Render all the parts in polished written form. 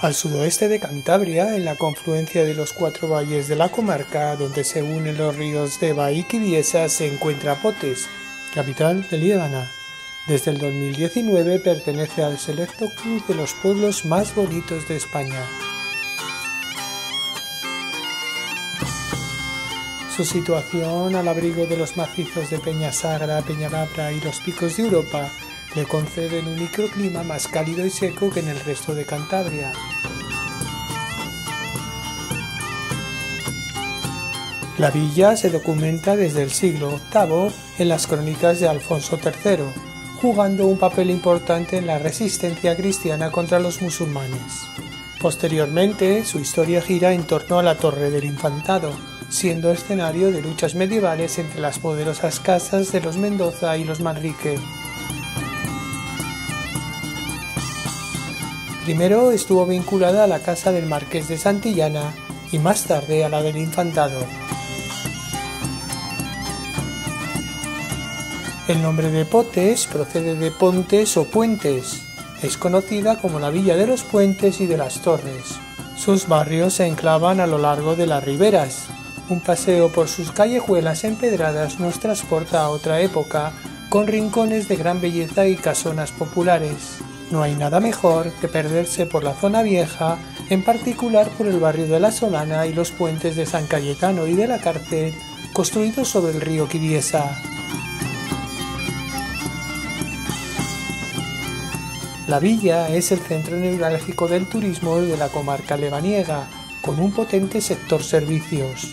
al sudoeste de Cantabria, en la confluencia de los cuatro valles de la comarca, donde se unen los ríos Deva y Quiviesa, se encuentra Potes, capital de Liébana. Desde el 2019 pertenece al selecto club de los pueblos más bonitos de España. Su situación al abrigo de los macizos de Peña Sagra, Peña Labra y los Picos de Europa le conceden un microclima más cálido y seco que en el resto de Cantabria. La villa se documenta desde el siglo VIII en las crónicas de Alfonso III, jugando un papel importante en la resistencia cristiana contra los musulmanes. Posteriormente, su historia gira en torno a la Torre del Infantado, siendo escenario de luchas medievales entre las poderosas casas de los Mendoza y los Manrique. Primero estuvo vinculada a la casa del Marqués de Santillana y más tarde a la del Infantado. El nombre de Potes procede de pontes o puentes. Es conocida como la Villa de los Puentes y de las Torres. Sus barrios se enclavan a lo largo de las riberas. Un paseo por sus callejuelas empedradas nos transporta a otra época, con rincones de gran belleza y casonas populares. No hay nada mejor que perderse por la zona vieja, en particular por el barrio de la Solana y los puentes de San Cayetano y de la Cárcel, construidos sobre el río Quiviesa. La villa es el centro neurálgico del turismo y de la comarca lebaniega, con un potente sector servicios.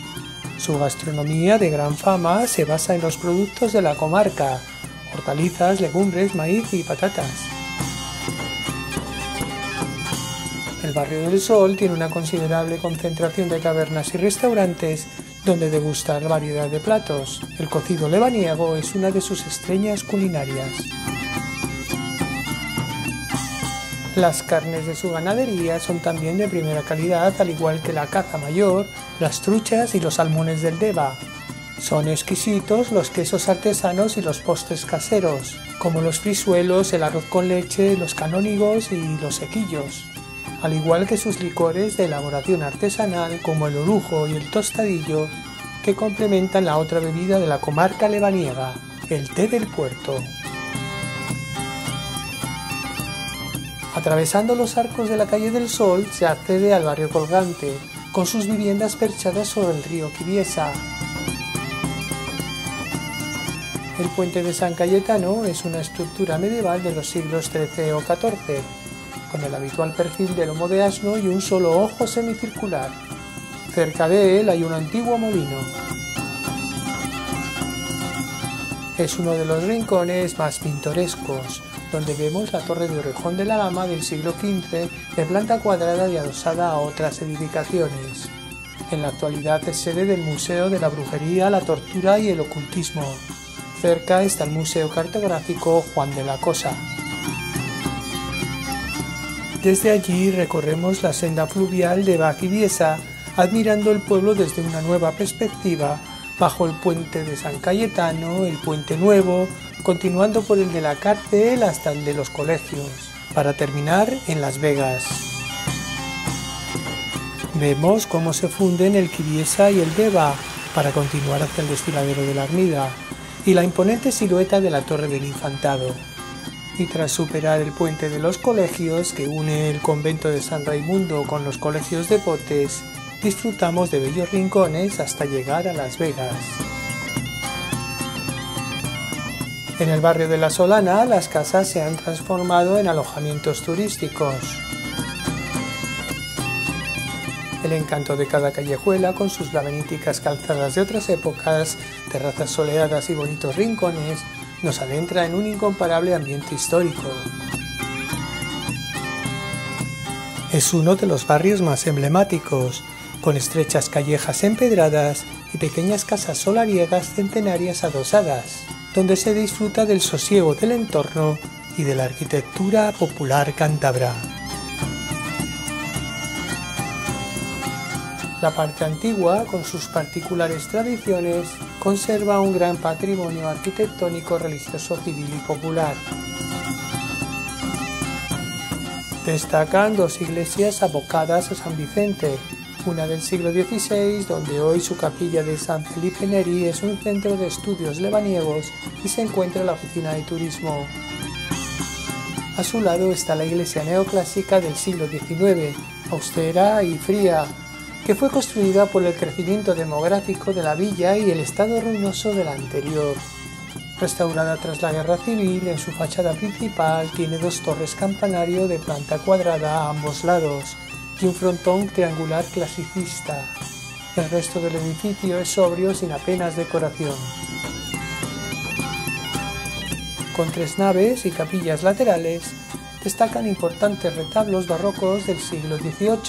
Su gastronomía de gran fama se basa en los productos de la comarca: hortalizas, legumbres, maíz y patatas. El Barrio del Sol tiene una considerable concentración de tabernas y restaurantes donde degustar variedad de platos. El cocido lebaniego es una de sus estrellas culinarias. Las carnes de su ganadería son también de primera calidad, al igual que la caza mayor, las truchas y los salmones del Deva. Son exquisitos los quesos artesanos y los postres caseros, como los frisuelos, el arroz con leche, los canónigos y los sequillos, al igual que sus licores de elaboración artesanal como el orujo y el tostadillo, que complementan la otra bebida de la comarca lebaniega, el té del puerto. Atravesando los arcos de la calle del Sol se accede al barrio colgante, con sus viviendas perchadas sobre el río Quiviesa. El puente de San Cayetano es una estructura medieval de los siglos XIII o XIV, con el habitual perfil de lomo de asno y un solo ojo semicircular. Cerca de él hay un antiguo molino. Es uno de los rincones más pintorescos, donde vemos la Torre de Orejón de la Lama del siglo XV, de planta cuadrada y adosada a otras edificaciones. En la actualidad es sede del Museo de la Brujería, la Tortura y el Ocultismo. Cerca está el Museo Cartográfico Juan de la Cosa. Desde allí recorremos la senda fluvial de Quiviesa, admirando el pueblo desde una nueva perspectiva, bajo el puente de San Cayetano, el puente nuevo, continuando por el de la Cárcel hasta el de los colegios, para terminar en Las Vegas. Vemos cómo se funden el Quiviesa y el Deva, para continuar hacia el desfiladero de la Armida, y la imponente silueta de la Torre del Infantado. Y tras superar el puente de los colegios, que une el convento de San Raimundo con los colegios de Potes, disfrutamos de bellos rincones hasta llegar a Las Vegas. En el barrio de La Solana, las casas se han transformado en alojamientos turísticos. El encanto de cada callejuela, con sus laberínticas calzadas de otras épocas, terrazas soleadas y bonitos rincones, nos adentra en un incomparable ambiente histórico. Es uno de los barrios más emblemáticos, con estrechas callejas empedradas y pequeñas casas solariegas centenarias adosadas, donde se disfruta del sosiego del entorno y de la arquitectura popular cántabra. La parte antigua, con sus particulares tradiciones, conserva un gran patrimonio arquitectónico, religioso, civil y popular. Destacan dos iglesias abocadas a San Vicente, una del siglo XVI, donde hoy su capilla de San Felipe Neri es un centro de estudios lebaniegos y se encuentra la oficina de turismo. A su lado está la iglesia neoclásica del siglo XIX, austera y fría, que fue construida por el crecimiento demográfico de la villa y el estado ruinoso de la anterior. Restaurada tras la Guerra Civil, en su fachada principal tiene dos torres campanario de planta cuadrada a ambos lados y un frontón triangular clasicista. El resto del edificio es sobrio, sin apenas decoración. Con tres naves y capillas laterales, destacan importantes retablos barrocos del siglo XVIII,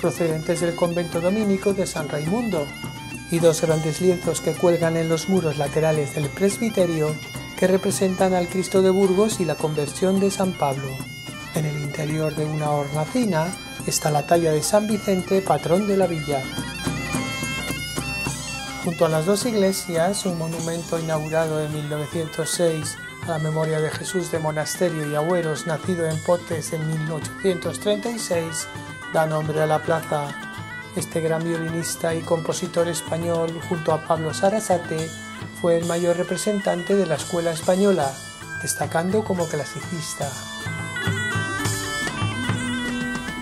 procedentes del convento dominico de San Raimundo, y dos grandes lienzos que cuelgan en los muros laterales del presbiterio que representan al Cristo de Burgos y la Conversión de San Pablo. En el interior de una hornacina está la talla de San Vicente, patrón de la villa. Junto a las dos iglesias, un monumento inaugurado en 1906 a la memoria de Jesús de Monasterio y Agüeros, nacido en Potes en 1836, da nombre a la plaza. Este gran violinista y compositor español, junto a Pablo Sarasate, fue el mayor representante de la escuela española, destacando como clasicista.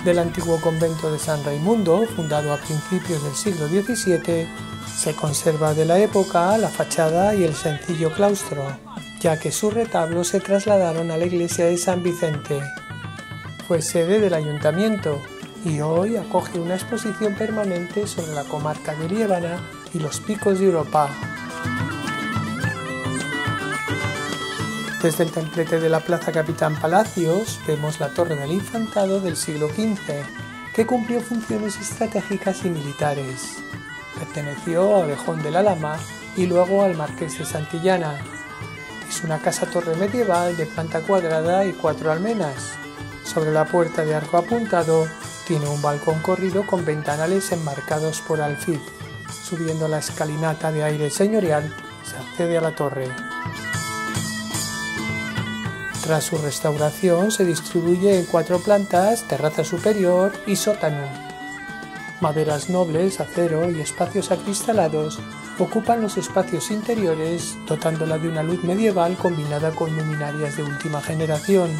Del antiguo convento de San Raimundo, fundado a principios del siglo XVII, se conserva de la época la fachada y el sencillo claustro, ya que sus retablos se trasladaron a la iglesia de San Vicente. Fue sede del ayuntamiento y hoy acoge una exposición permanente sobre la comarca de Liébana y los Picos de Europa. Desde el templete de la Plaza Capitán Palacios vemos la Torre del Infantado del siglo XV, que cumplió funciones estratégicas y militares. Perteneció a Orejón de la Lama y luego al Marqués de Santillana. Es una casa-torre medieval de planta cuadrada y cuatro almenas. Sobre la puerta de arco apuntado tiene un balcón corrido con ventanales enmarcados por alfil. Subiendo la escalinata de aire señorial se accede a la torre. Tras su restauración se distribuye en cuatro plantas, terraza superior y sótano. Maderas nobles, acero y espacios acristalados ocupan los espacios interiores, dotándola de una luz medieval combinada con luminarias de última generación.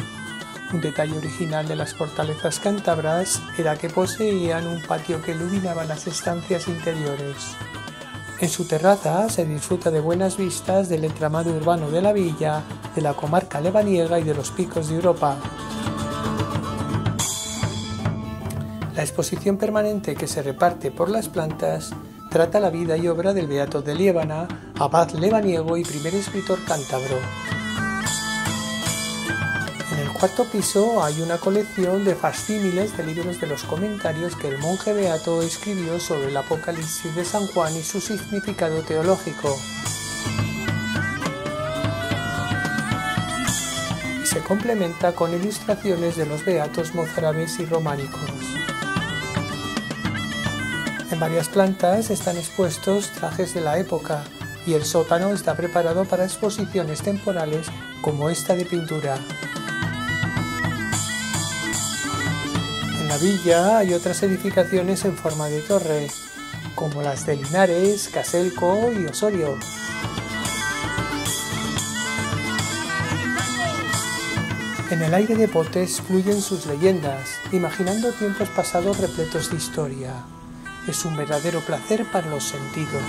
Un detalle original de las fortalezas cántabras era que poseían un patio que iluminaba las estancias interiores. En su terraza se disfruta de buenas vistas del entramado urbano de la villa, de la comarca lebaniega y de los Picos de Europa. La exposición permanente que se reparte por las plantas trata la vida y obra del Beato de Liébana, abad lebaniego y primer escritor cántabro. En el cuarto piso hay una colección de facsímiles de libros de los comentarios que el monje beato escribió sobre el Apocalipsis de San Juan y su significado teológico. Y se complementa con ilustraciones de los beatos mozárabes y románicos. En varias plantas están expuestos trajes de la época y el sótano está preparado para exposiciones temporales como esta de pintura. En la villa hay otras edificaciones en forma de torre, como las de Linares, Caselco y Osorio. En el aire de Potes fluyen sus leyendas, imaginando tiempos pasados repletos de historia. Es un verdadero placer para los sentidos.